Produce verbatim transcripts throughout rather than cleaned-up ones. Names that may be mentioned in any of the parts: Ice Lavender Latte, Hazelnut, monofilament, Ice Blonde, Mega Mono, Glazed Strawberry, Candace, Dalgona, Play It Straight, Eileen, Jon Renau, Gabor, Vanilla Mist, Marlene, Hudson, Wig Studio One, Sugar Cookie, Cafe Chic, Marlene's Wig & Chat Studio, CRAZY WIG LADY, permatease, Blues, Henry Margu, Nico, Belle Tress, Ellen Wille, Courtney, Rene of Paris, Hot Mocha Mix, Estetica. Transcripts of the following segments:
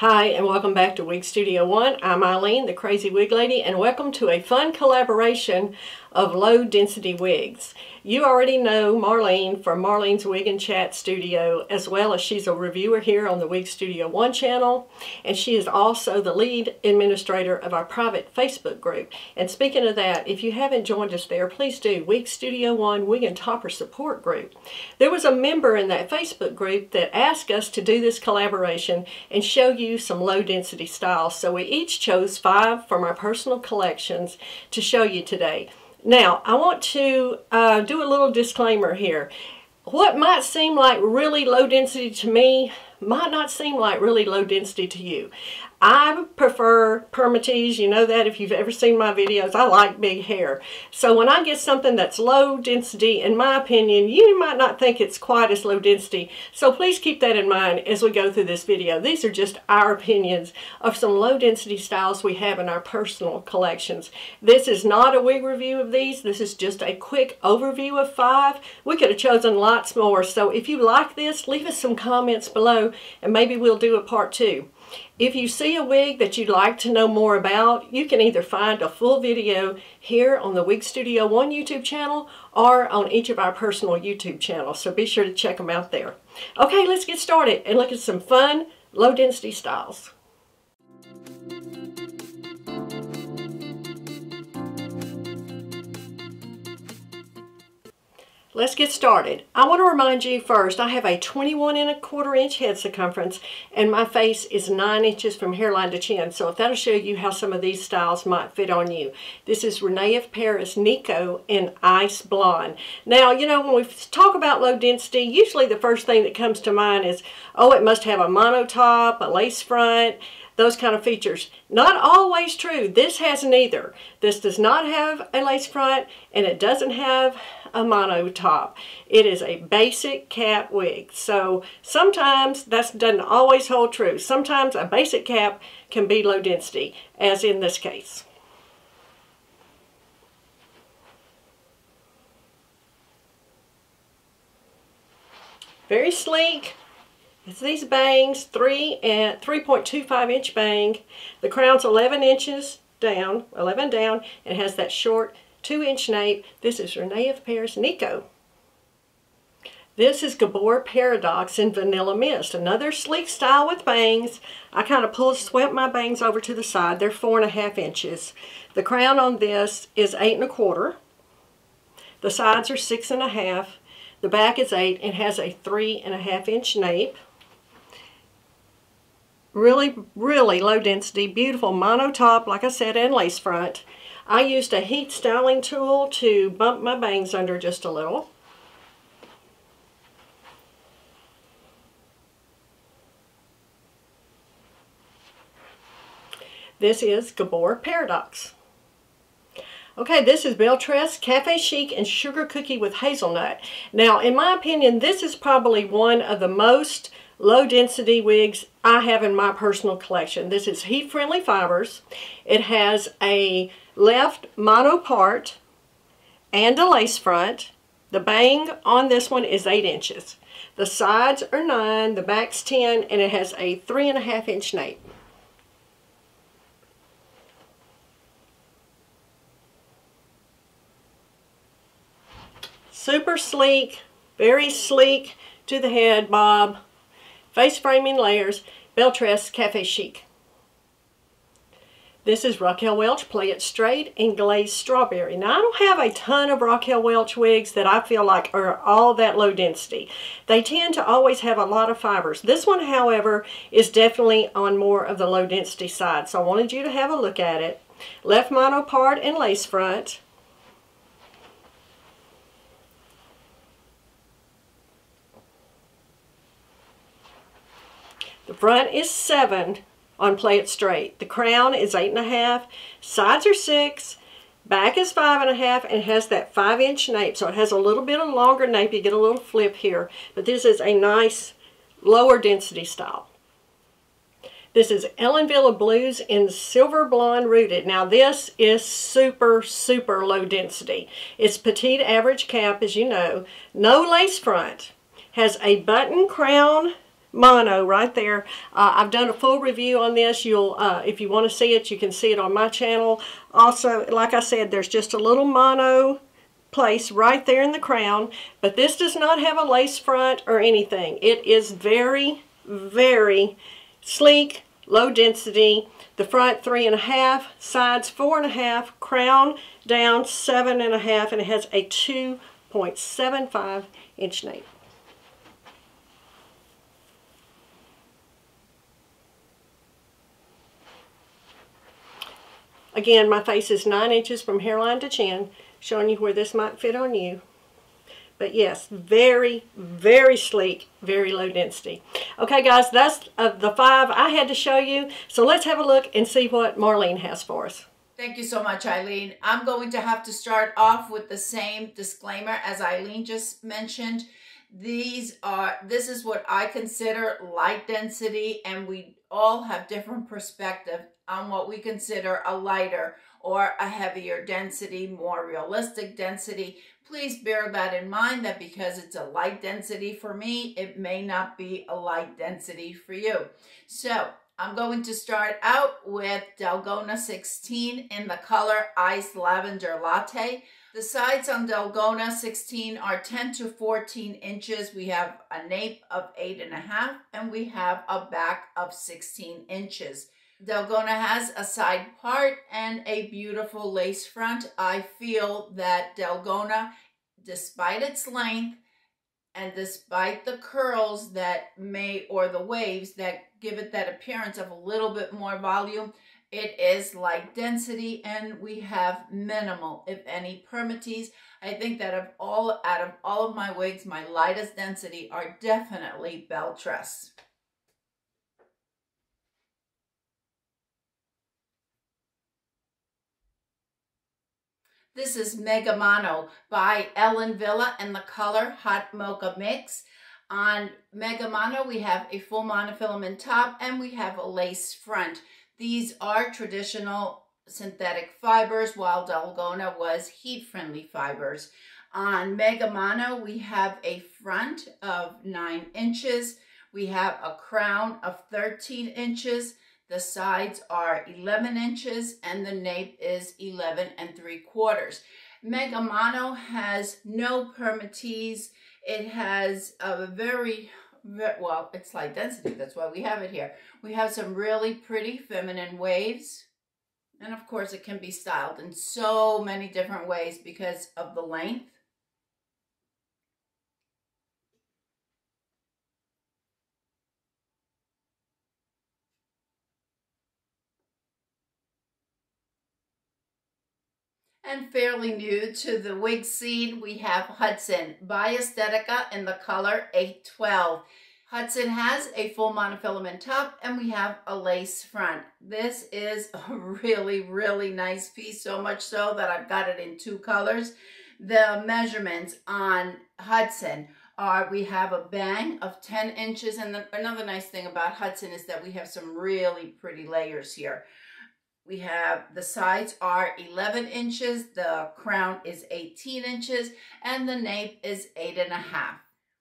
Hi and welcome back to Wig Studio One. I'm Eileen, the Crazy Wig Lady, and welcome to a fun collaboration of low density wigs. You already know Marlene from Marlene's Wig and Chat Studio, as well as she's a reviewer here on the Wig Studio One channel, and she is also the lead administrator of our private Facebook group. And speaking of that, if you haven't joined us there, please do. Wig Studio One Wig and Topper Support Group. There was a member in that Facebook group that asked us to do this collaboration and show you some low density styles, so we each chose five from our personal collections to show you today. Now I want to uh, do a little disclaimer here. What might seem like really low density to me might not seem like really low density to you. I prefer permatees, you know that if you've ever seen my videos. I like big hair. So when I get something that's low density, in my opinion, you might not think it's quite as low density. So please keep that in mind as we go through this video. These are just our opinions of some low density styles we have in our personal collections. This is not a wig review of these. This is just a quick overview of five. We could have chosen lots more. So if you like this, leave us some comments below and maybe we'll do a part two. If you see a wig that you'd like to know more about, you can either find a full video here on the Wig Studio One YouTube channel or on each of our personal YouTube channels, so be sure to check them out there. Okay, let's get started and look at some fun low density styles. Let's get started. I want to remind you first, I have a twenty-one and a quarter inch head circumference and my face is nine inches from hairline to chin. So if that'll show you how some of these styles might fit on you. This is Rene of Paris, Nico, and Ice Blonde. Now, you know, when we talk about low density, usually the first thing that comes to mind is, oh, it must have a mono top, a lace front, those kind of features. Not always true. This has neither. This does not have a lace front and it doesn't have a mono top. It is a basic cap wig. So sometimes that doesn't always hold true. Sometimes a basic cap can be low density, as in this case. Very sleek. It's these bangs, three and three point two five inch bang. The crown's eleven inches down, eleven down, and has that short two inch nape. This is Rene of Paris, Nico. This is Gabor, Paradox, in Vanilla Mist. Another sleek style with bangs. I kind of pulled, swept my bangs over to the side. They're four and a half inches. The crown on this is eight and a quarter. The sides are six and a half. The back is eight and has a three and a half inch nape. Really, really low density, beautiful mono top, like I said, and lace front. I used a heat styling tool to bump my bangs under just a little. This is Gabor Paradox. Okay, this is Belle Tress, Cafe Chic, and Sugar Cookie with Hazelnut. Now, in my opinion, this is probably one of the most low density wigs I have in my personal collection. This is heat friendly fibers. It has a left mono part and a lace front. The bang on this one is eight inches. The sides are nine, the back's ten, and it has a three and a half inch nape. Super sleek, very sleek to the head bob. Face framing layers, Belle Tress, Cafe Chic. This is Raquel Welch, Play It Straight, and Glazed Strawberry. Now, I don't have a ton of Raquel Welch wigs that I feel like are all that low density. They tend to always have a lot of fibers. This one, however, is definitely on more of the low density side, so I wanted you to have a look at it. Left mono part and lace front. The front is seven on Play It Straight. The crown is eight and a half. Sides are six. Back is five and a half and has that five inch nape. So it has a little bit of longer nape. You get a little flip here. But this is a nice lower density style. This is Ellen Wille, Blues, in Silver Blonde Rooted. Now this is super, super low density. It's petite average cap, as you know. No lace front. Has a button crown. Mono right there. Uh, I've done a full review on this. You'll, uh, if you want to see it, you can see it on my channel. Also, like I said, there's just a little mono place right there in the crown, but this does not have a lace front or anything. It is very, very sleek, low density. The front three and a half, sides four and a half, crown down seven and a half, and it has a two point seven five inch nape. Again, my face is nine inches from hairline to chin, showing you where this might fit on you. But yes, very, very sleek, very low density. Okay guys, that's of the five I had to show you. So let's have a look and see what Marlene has for us. Thank you so much, Eileen. I'm going to have to start off with the same disclaimer as Eileen just mentioned. These are, this is what I consider light density, and we all have different perspective on what we consider a lighter or a heavier density, more realistic density. Please bear that in mind, that because it's a light density for me, it may not be a light density for you. So I'm going to start out with Dalgona sixteen in the color Ice Lavender Latte. The sides on Dalgona sixteen are ten to fourteen inches. We have a nape of eight and a half, and we have a back of sixteen inches. Dalgona has a side part and a beautiful lace front. I feel that Dalgona, despite its length and despite the curls that may, or the waves that give it that appearance of a little bit more volume, it is light density, and we have minimal, if any, permatease. I think that of all, out of all of my wigs, my lightest density are definitely Belle Tress. This is Mega Mono by Ellen Wille in the color Hot Mocha Mix. On Mega Mono, we have a full monofilament top, and we have a lace front. These are traditional synthetic fibers, while Dalgona was heat-friendly fibers. On Mega Mono, we have a front of nine inches. We have a crown of thirteen inches. The sides are eleven inches, and the nape is eleven and three quarters. Mega Mono has no permatease. It has a very, very, well, it's light density. That's why we have it here. We have some really pretty feminine waves. And of course, it can be styled in so many different ways because of the length. And fairly new to the wig scene, we have Hudson by Estetica in the color eight twelve. Hudson has a full monofilament top, and we have a lace front. This is a really, really nice piece, so much so that I've got it in two colors. The measurements on Hudson are, we have a bang of ten inches, and the, another nice thing about Hudson is that we have some really pretty layers here. We have, the sides are eleven inches, the crown is eighteen inches, and the nape is eight and a half.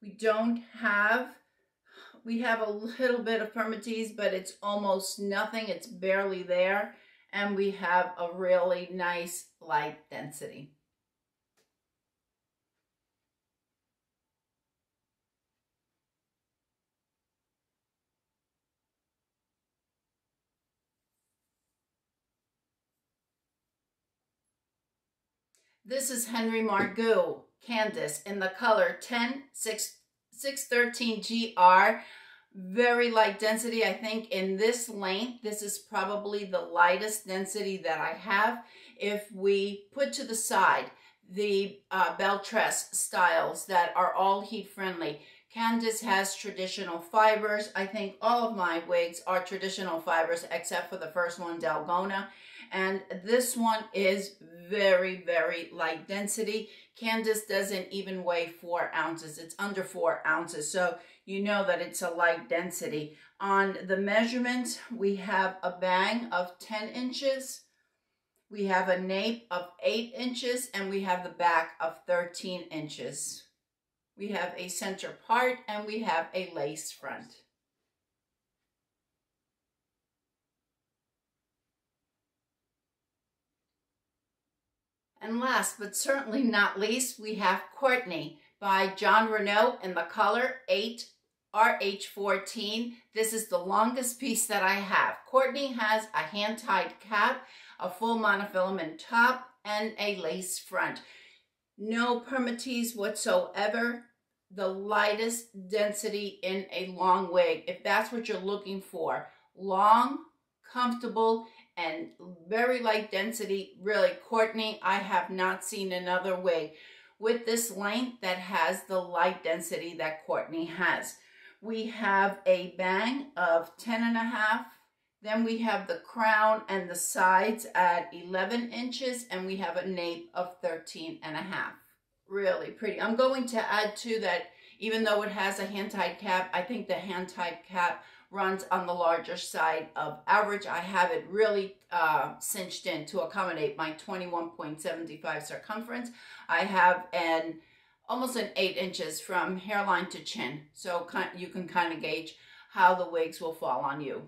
We don't have, we have a little bit of permatease, but it's almost nothing, it's barely there. And we have a really nice light density. This is Henry Margu, Candace, in the color ten six thirteen G R. Very light density. I think in this length, this is probably the lightest density that I have. If we put to the side the uh, Belle Tress styles that are all heat friendly, Candace has traditional fibers. I think all of my wigs are traditional fibers, except for the first one, Dalgona. And this one is very, very light density. Candace doesn't even weigh four ounces. It's under four ounces. So you know that it's a light density. On the measurements, we have a bang of ten inches. We have a nape of eight inches, and we have the back of thirteen inches. We have a center part, and we have a lace front. And last but certainly not least, we have Courtney by Jon Renau in the color eight R H fourteen. This is the longest piece that I have. Courtney has a hand-tied cap, a full monofilament top, and a lace front. No permatease whatsoever. The lightest density in a long wig, if that's what you're looking for. Long, comfortable, and very light density. Really, Courtney, I have not seen another wig with this length that has the light density that Courtney has. We have a bang of ten and a half. Then we have the crown and the sides at eleven inches, and we have a nape of thirteen and a half. Really pretty. I'm going to add to that, even though it has a hand-tied cap, I think the hand-tied cap runs on the larger side of average. I have it really uh, cinched in to accommodate my twenty-one point seven five circumference. I have an almost an eight inches from hairline to chin, so you can kind of gauge how the wigs will fall on you.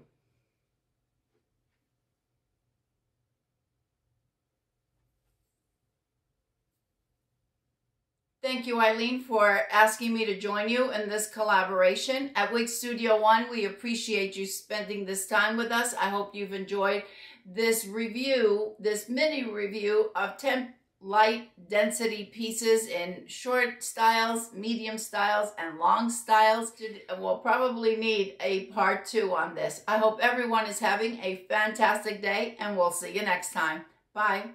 Thank you, Eileen, for asking me to join you in this collaboration. At Wig Studio One, we appreciate you spending this time with us. I hope you've enjoyed this review, this mini review of ten light density pieces in short styles, medium styles, and long styles. We'll probably need a part two on this. I hope everyone is having a fantastic day, and we'll see you next time. Bye.